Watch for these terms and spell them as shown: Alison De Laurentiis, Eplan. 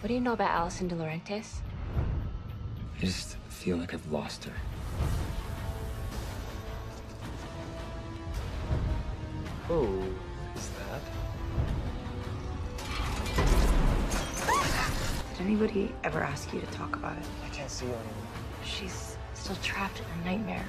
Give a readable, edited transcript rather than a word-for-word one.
What do you know about Alison De Laurentiis? I just feel like I've lost her. Oh, what is that? Did anybody ever ask you to talk about it? I can't see her anymore. She's still trapped in a nightmare.